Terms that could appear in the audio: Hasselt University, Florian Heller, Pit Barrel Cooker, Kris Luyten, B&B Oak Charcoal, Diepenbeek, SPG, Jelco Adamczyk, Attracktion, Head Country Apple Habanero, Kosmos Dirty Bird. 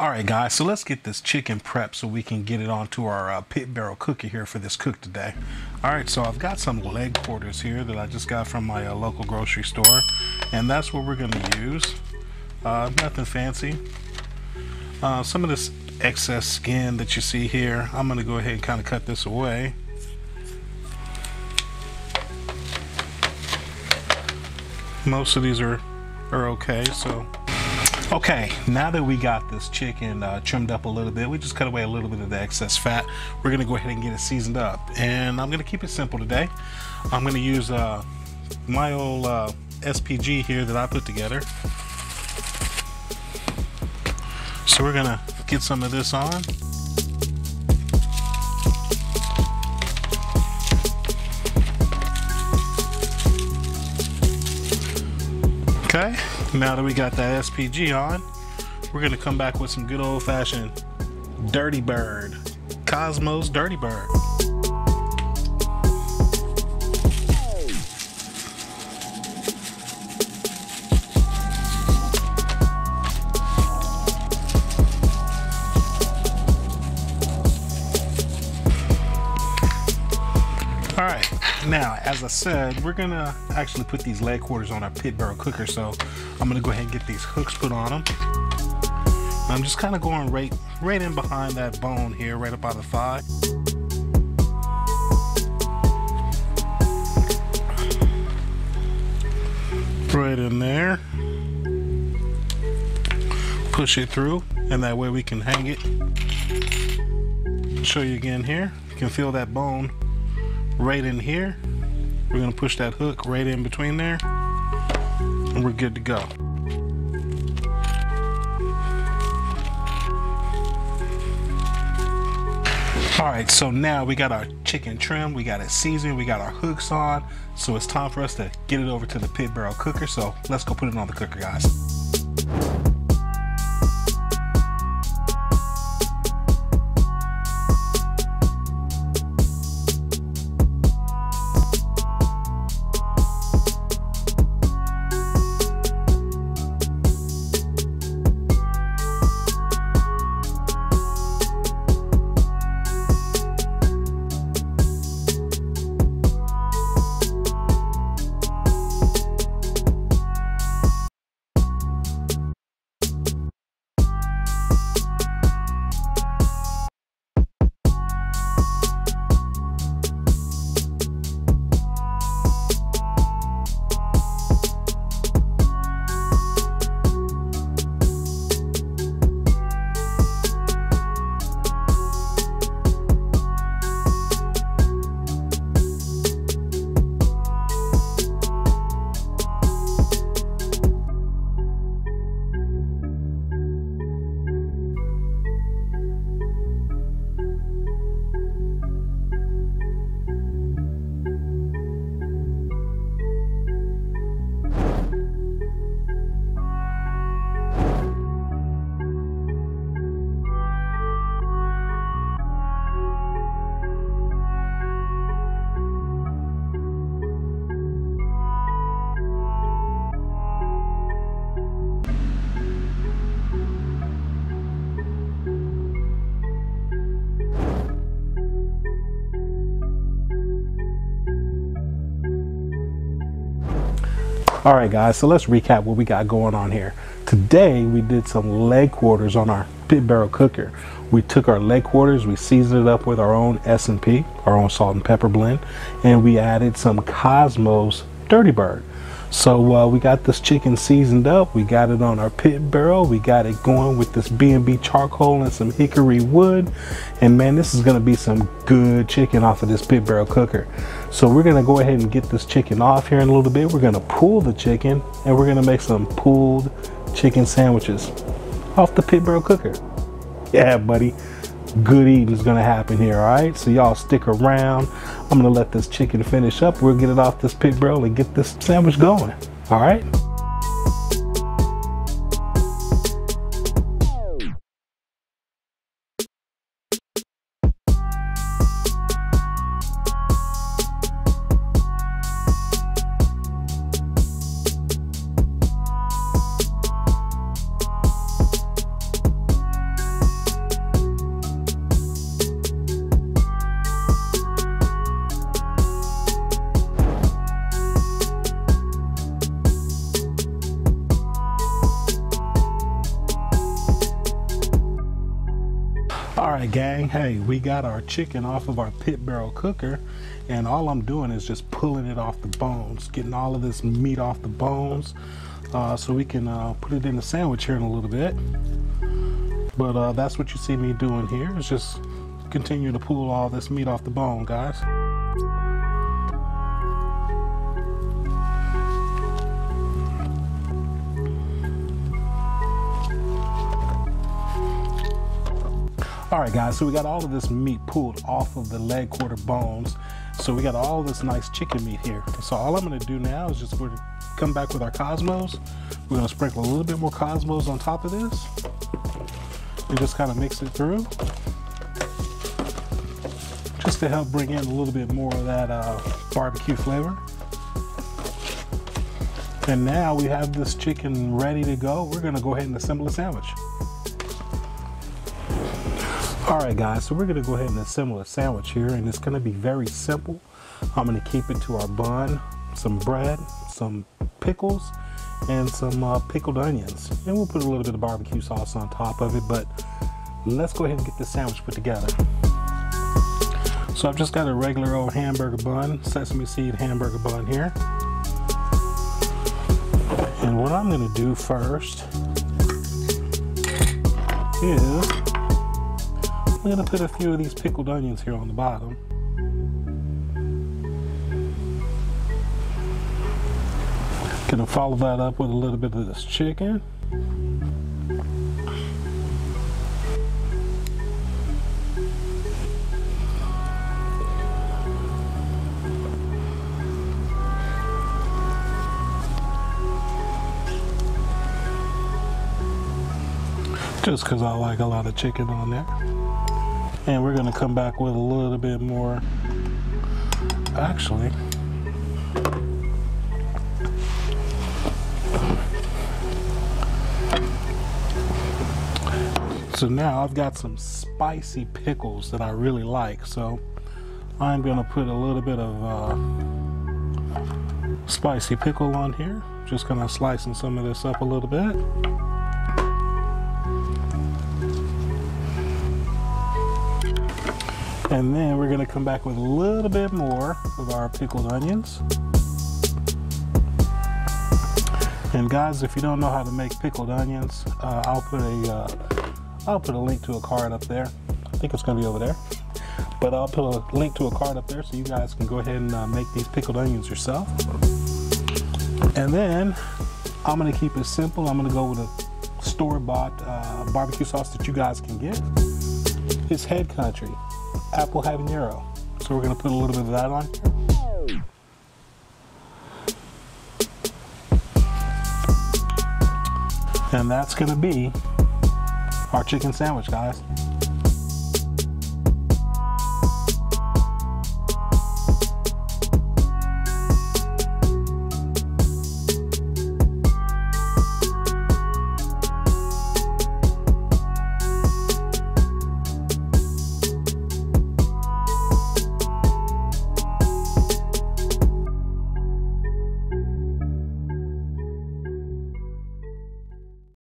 Alright guys, so let's get this chicken prepped so we can get it onto our pit barrel cooker here for this cook today. Alright, so I've got some leg quarters here that I just got from my local grocery store, and that's what we're going to use. Nothing fancy. Some of this excess skin that you see here, I'm going to go ahead and kind of cut this away. Most of these are okay, so... Okay, now that we got this chicken trimmed up a little bit, we just cut away a little bit of the excess fat. We're gonna go ahead and get it seasoned up, and I'm gonna keep it simple today. I'm gonna use my old SPG here that I put together. So we're gonna get some of this on. Okay, now that we got that SPG on, we're gonna come back with some good old-fashioned Dirty Bird, Kosmos Dirty Bird. All right, now as I said, we're gonna actually put these leg quarters on our pit barrel cooker, so I'm gonna go ahead and get these hooks put on them. I'm just kind of going right in behind that bone here, right up by the thigh. Right in there. Push it through, and that way we can hang it. Show you again here. You can feel that bone right in here. We're gonna push that hook right in between there, and we're good to go. Alright, so now we got our chicken trim, we got it seasoned, we got our hooks on, so it's time for us to get it over to the pit barrel cooker, so let's go put it on the cooker, guys. Alright guys, so let's recap what we got going on here. Today we did some leg quarters on our pit barrel cooker. We took our leg quarters, we seasoned it up with our own S&P, our own salt and pepper blend, and we added some Kosmos Dirty Bird. So we got this chicken seasoned up, we got it on our pit barrel, we got it going with this B&B charcoal and some hickory wood, and man, this is going to be some good chicken off of this pit barrel cooker. So we're going to go ahead and get this chicken off here in a little bit. We're going to pull the chicken, and we're going to make some pulled chicken sandwiches off the pit barrel cooker. Yeah buddy, good eating is going to happen here. All right, so y'all stick around. I'm going to let this chicken finish up. We'll get it off this pit barrel and get this sandwich going. All right. Alright gang, hey, we got our chicken off of our pit barrel cooker, and all I'm doing is just pulling it off the bones, getting all of this meat off the bones, so we can put it in the sandwich here in a little bit. But that's what you see me doing here, is just continue to pull all this meat off the bone, guys. Alright guys, so we got all of this meat pulled off of the leg quarter bones. So we got all this nice chicken meat here. So all I'm going to do now is just going to come back with our Kosmos. We're going to sprinkle a little bit more Kosmos on top of this and just kind of mix it through, just to help bring in a little bit more of that barbecue flavor. And now we have this chicken ready to go. We're going to go ahead and assemble a sandwich. Alright guys, so we're going to go ahead and assemble a sandwich here, and it's going to be very simple. I'm going to keep it to our bun, some bread, some pickles, and some pickled onions. And we'll put a little bit of barbecue sauce on top of it, but let's go ahead and get this sandwich put together. So I've just got a regular old hamburger bun, sesame seed hamburger bun here. And what I'm going to do first is we're gonna put a few of these pickled onions here on the bottom. Gonna follow that up with a little bit of this chicken. Just cause I like a lot of chicken on there. And we're gonna come back with a little bit more. Actually, so now I've got some spicy pickles that I really like, so I'm gonna put a little bit of spicy pickle on here. Just gonna slicing some of this up a little bit. And then we're gonna come back with a little bit more of our pickled onions. And guys, if you don't know how to make pickled onions, I'll put a link to a card up there. I think it's gonna be over there. But I'll put a link to a card up there so you guys can go ahead and make these pickled onions yourself. And then I'm gonna keep it simple. I'm gonna go with a store-bought barbecue sauce that you guys can get. It's Head Country Apple Habanero. So we're going to put a little bit of that on here. And that's going to be our chicken sandwich, guys.